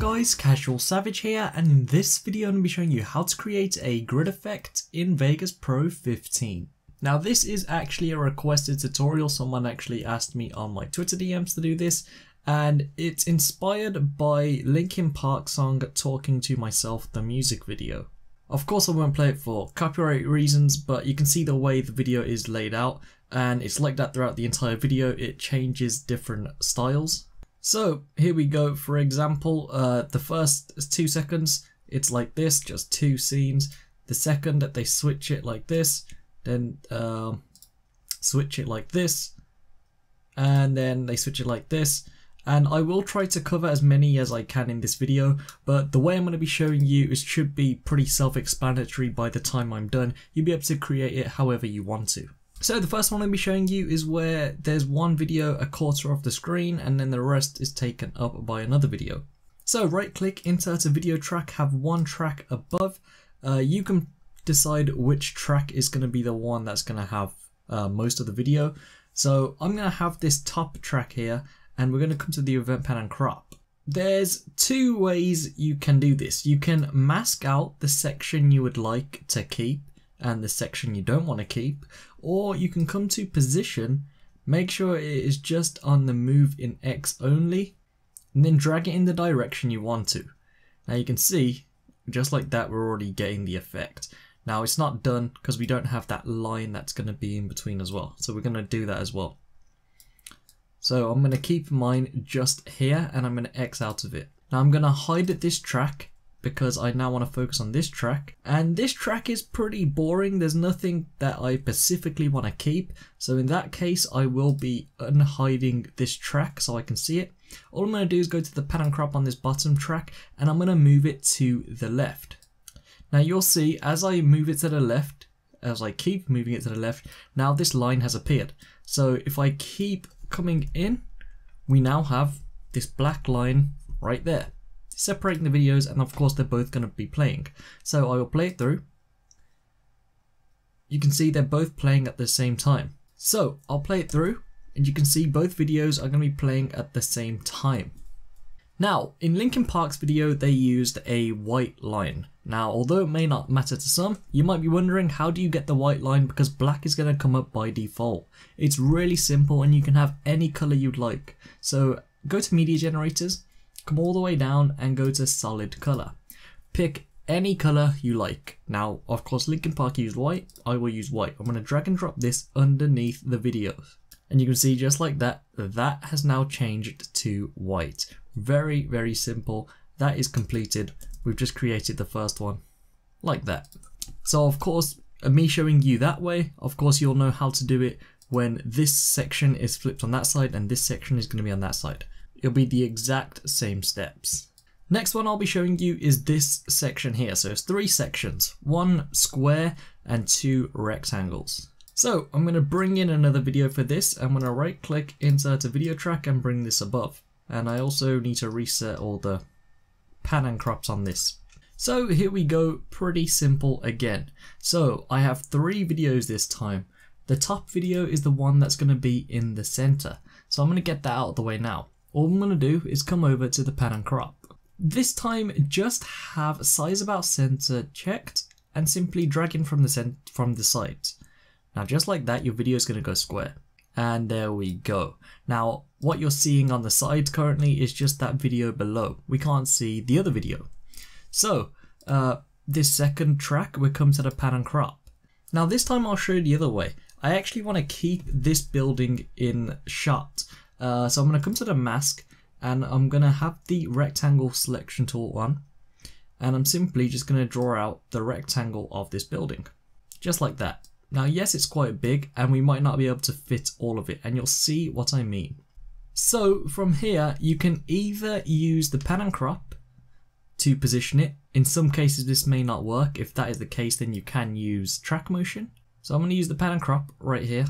guys, Casual Savage here, and in this video I'm going to be showing you how to create a grid effect in Vegas Pro 15. Now this is actually a requested tutorial. Someone actually asked me on my Twitter DMs to do this, and it's inspired by Linkin Park's song Talking to Myself, the music video. Of course I won't play it for copyright reasons, but you can see the way the video is laid out, and it's like that throughout the entire video. It changes different styles. So here we go. For example, the first 2 seconds it's like this, just two scenes. The second that they switch it like this, then switch it like this, and then they switch it like this. And I will try to cover as many as I can in this video, but the way I'm going to be showing you is should be pretty self-explanatory. By the time I'm done, you'll be able to create it however you want to. So the first one I'm going to be showing you is where there's one video a quarter of the screen and then the rest is taken up by another video. So right click, insert a video track, have one track above. You can decide which track is going to be the one that's going to have most of the video. So I'm going to have this top track here, and we're going to come to the event pan and crop. There's two ways you can do this. You can mask out the section you would like to keep and the section you don't want to keep, or you can come to position, make sure it is just on the move in X only, and then drag it in the direction you want to. Now you can see, just like that, we're already getting the effect. Now it's not done because we don't have that line that's going to be in between as well, so we're going to do that as well. So I'm going to keep mine just here, and I'm going to X out of it. Now I'm going to hide this track, because I now want to focus on this track, and this track is pretty boring. There's nothing that I specifically want to keep, so in that case I will be unhiding this track so I can see it. All I'm going to do is go to the pan and crop on this bottom track, and I'm going to move it to the left. Now you'll see as I move it to the left, as I keep moving it to the left, now this line has appeared. So if I keep coming in, we now have this black line right there, separating the videos, and of course they're both going to be playing. So I will play it through. You can see they're both playing at the same time. So I'll play it through, and you can see both videos are going to be playing at the same time. Now in Linkin Park's video they used a white line. Now although it may not matter to some, you might be wondering how do you get the white line, because black is going to come up by default. It's really simple, and you can have any color you'd like. So go to media generators, come all the way down and go to solid color. Pick any color you like. Now of course Linkin Park used white, I will use white. I'm going to drag and drop this underneath the videos, and you can see just like that, that has now changed to white. Very, very simple. That is completed. We've just created the first one like that. So of course me showing you that way, of course you'll know how to do it when this section is flipped on that side and this section is going to be on that side. It'll be the exact same steps. Next one I'll be showing you is this section here. So it's 3 sections, 1 square and 2 rectangles. So I'm going to bring in another video for this. I'm going to right click, insert a video track, and bring this above. And I also need to reset all the pan and crops on this. So here we go, pretty simple again. So I have 3 videos this time. The top video is the one that's going to be in the center. So I'm going to get that out of the way now. All I'm going to do is come over to the pan and crop. This time just have size about center checked, and simply drag in from the sides. Now just like that, your video is going to go square. And there we go. Now what you're seeing on the sides currently is just that video below. We can't see the other video. So this second track, we come to the pan and crop. Now this time I'll show you the other way. I actually want to keep this building in shot. So I'm going to come to the mask, and I'm going to have the rectangle selection tool on, and I'm simply just going to draw out the rectangle of this building just like that. Now yes, it's quite big and we might not be able to fit all of it, and you'll see what I mean. So from here you can either use the pan and crop to position it. In some cases this may not work. If that is the case, then you can use track motion. So I'm going to use the pan and crop right here.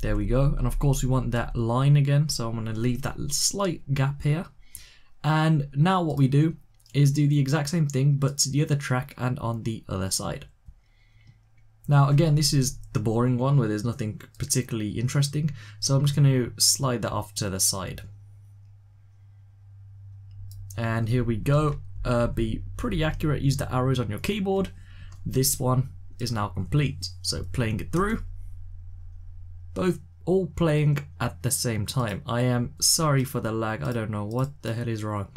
There we go. And of course we want that line again, so I'm going to leave that slight gap here. And now what we do is do the exact same thing, but to the other track and on the other side. Now again, this is the boring one where there's nothing particularly interesting, so I'm just going to slide that off to the side. and here we go. Be pretty accurate, use the arrows on your keyboard. This one is now complete, so playing it through, all playing at the same time. I am sorry for the lag, I don't know what the hell is wrong.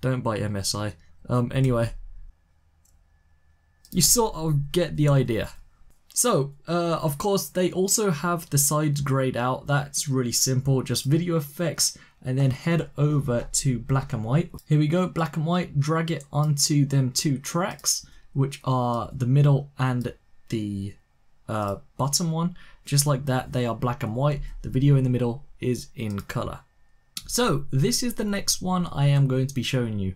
Don't buy MSI. Anyway, you sort of get the idea. So, of course, they also have the sides grayed out. That's really simple, just video effects, and then head over to black and white. Here we go, black and white, drag it onto them two tracks, which are the middle and the bottom one. Just like that, they are black and white. The video in the middle is in color. So, this is the next one I am going to be showing you.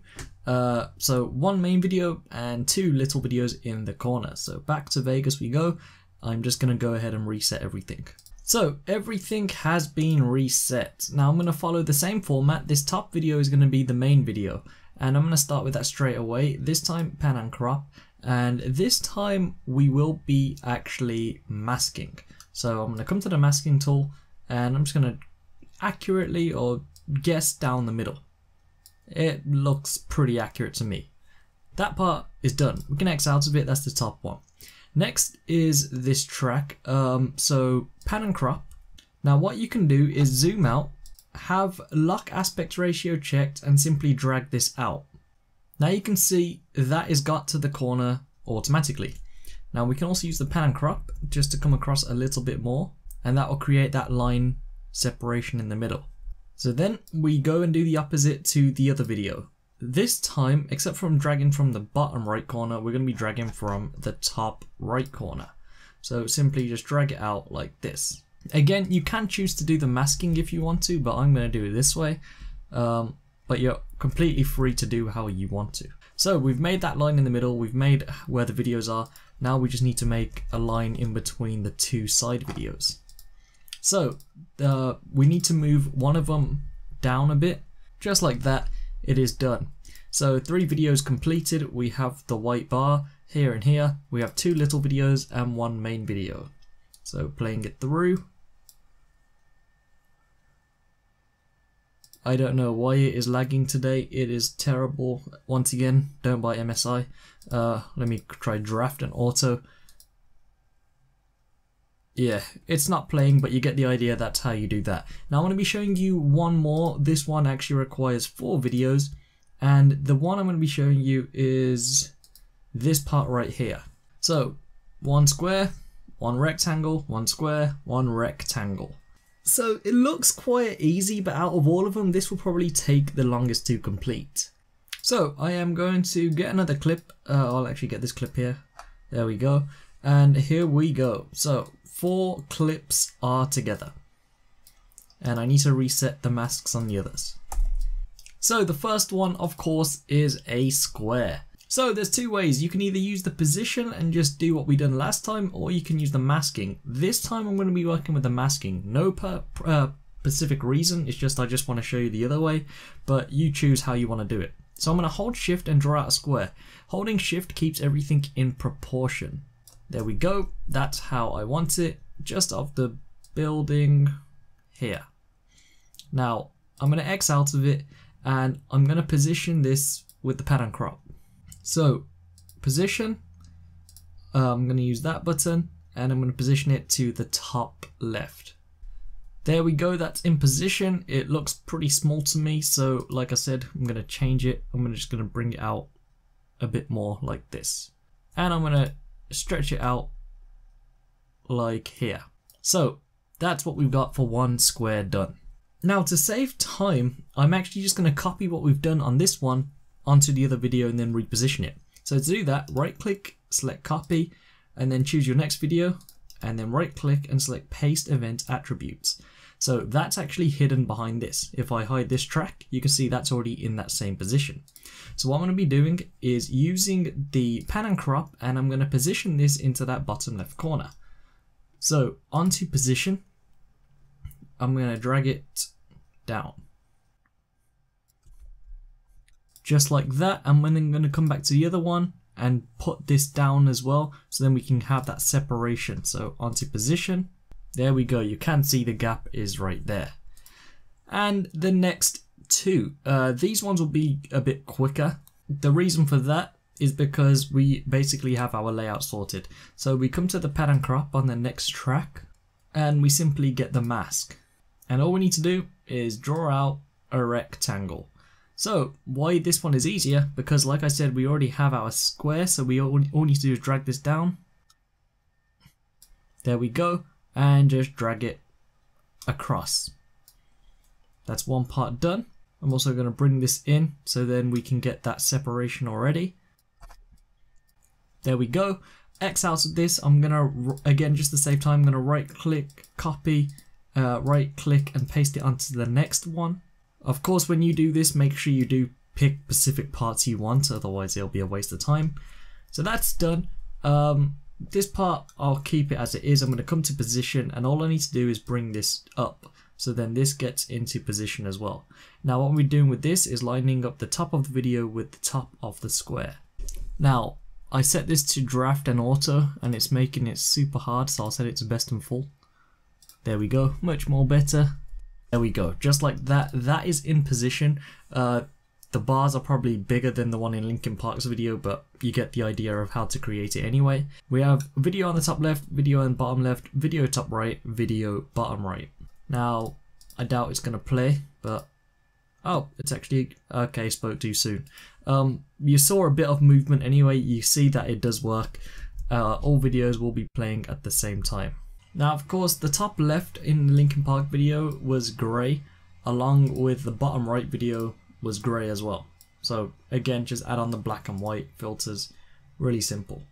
So one main video and two little videos in the corner. So back to Vegas we go. I'm just gonna go ahead and reset everything. So everything has been reset. Now I'm gonna follow the same format. This top video is gonna be the main video, and I'm gonna start with that straight away. This time pan and crop, and this time we will be actually masking. So I'm gonna come to the masking tool, and I'm just gonna accurately or guess down the middle. It looks pretty accurate to me. That part is done. We can X out of it, that's the top one. Next is this track, so pan and crop. Now what you can do is zoom out, have lock aspect ratio checked, and simply drag this out. Now you can see that is got to the corner automatically. Now we can also use the pan and crop just to come across a little bit more, and that will create that line separation in the middle. So then we go and do the opposite to the other video. This time, except from dragging from the bottom right corner, we're going to be dragging from the top right corner. So simply just drag it out like this. Again, you can choose to do the masking if you want to, but I'm going to do it this way. But you're completely free to do how you want to. So we've made that line in the middle, we've made where the videos are. Now we just need to make a line in between the two side videos. So we need to move one of them down a bit, just like that. It is done. So three videos completed. We have the white bar here and here. We have two little videos and one main video. So playing it through. I don't know why it is lagging today. It is terrible. Once again, don't buy MSI. Let me try draft and auto. Yeah, it's not playing, but you get the idea. That's how you do that. Now I'm going to be showing you one more. This one actually requires four videos, and the one I'm going to be showing you is this part right here. So one square, one rectangle, one square, one rectangle. So it looks quite easy, but out of all of them, this will probably take the longest to complete. So I am going to get another clip. I'll actually get this clip here. There we go. And here we go. So four clips are together, and I need to reset the masks on the others. So the first one, of course, is a square. So there's two ways. You can either use the position and just do what we done last time, or you can use the masking. This time I'm going to be working with the masking. No specific reason, it's just I just want to show you the other way, but you choose how you want to do it. So I'm going to hold shift and draw out a square. Holding shift keeps everything in proportion. There we go, that's how I want it, just off the building here. Now, I'm gonna X out of it, and I'm gonna position this with the pan and crop. So, position, I'm gonna use that button, and I'm gonna position it to the top left. There we go, that's in position. It looks pretty small to me, so like I said, I'm gonna change it. I'm just gonna bring it out a bit more like this. And I'm gonna stretch it out like here. So that's what we've got for one square done. Now to save time, I'm actually just going to copy what we've done on this one onto the other video and then reposition it. So to do that, right click, select copy, and then choose your next video, and then right click and select paste event attributes. So that's actually hidden behind this. If I hide this track, you can see that's already in that same position. So what I'm going to be doing is using the pan and crop, and I'm going to position this into that bottom left corner. So onto position, I'm going to drag it down. Just like that, and then I'm going to come back to the other one and put this down as well, so then we can have that separation. So onto position. There we go, you can see the gap is right there. And the next 2. These ones will be a bit quicker. The reason for that is because we basically have our layout sorted. So we come to the pattern crop on the next track and we simply get the mask. And all we need to do is draw out a rectangle. So why this one is easier, because like I said, we already have our square, so we all need to do is drag this down. There we go, and just drag it across. That's one part done. I'm also going to bring this in so then we can get that separation already. There we go. X out of this. I'm going to, again, just to save time, I'm going to right click, copy, right click and paste it onto the next one. Of course, when you do this, make sure you do pick specific parts you want, otherwise it'll be a waste of time. So that's done. This part, I'll keep it as it is. I'm going to come to position and all I need to do is bring this up. So then this gets into position as well. Now what we're doing with this is lining up the top of the video with the top of the square. Now I set this to draft and auto and it's making it super hard, so I'll set it to best and full. There we go, much more better. There we go, just like that. That is in position. The bars are probably bigger than the one in Linkin Park's video, but you get the idea of how to create it anyway. We have video on the top left, video on bottom left, video top right, video bottom right. Now, I doubt it's going to play, but... oh, it's actually... okay, spoke too soon. You saw a bit of movement anyway, you see that it does work. All videos will be playing at the same time. Now, of course, the top left in the Linkin Park video was grey, along with the bottom right video was grey as well. So again, just add on the black and white filters, really simple.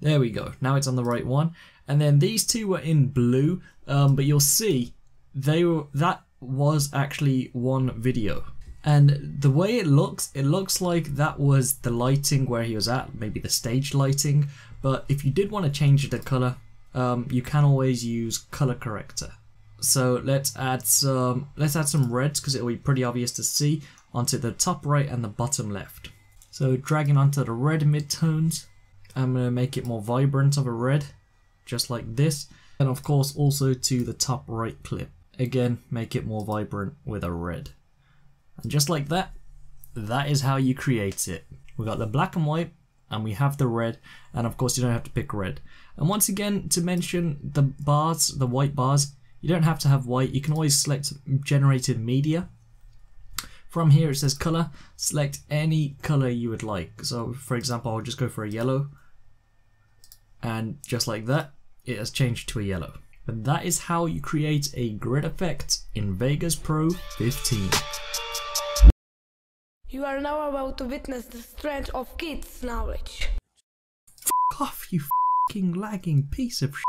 There we go, now it's on the right one. And then these two were in blue, but you'll see they were, that was actually one video. And the way it looks like that was the lighting where he was at, maybe the stage lighting, but if you did want to change the colour, you can always use color corrector. So let's add some reds because it'll be pretty obvious to see onto the top right and the bottom left. So dragging onto the red midtones, I'm going to make it more vibrant of a red, just like this. And of course also to the top right clip, again make it more vibrant with a red. And just like that, that is how you create it. We've got the black and white and we have the red, and of course you don't have to pick red. And once again, to mention the bars, the white bars, you don't have to have white, you can always select generated media. From here it says color, select any color you would like. So for example, I'll just go for a yellow, and just like that, it has changed to a yellow. And that is how you create a grid effect in Vegas Pro 15. You are now about to witness the strength of kids' knowledge. F*** off, you f***ing lagging piece of s***.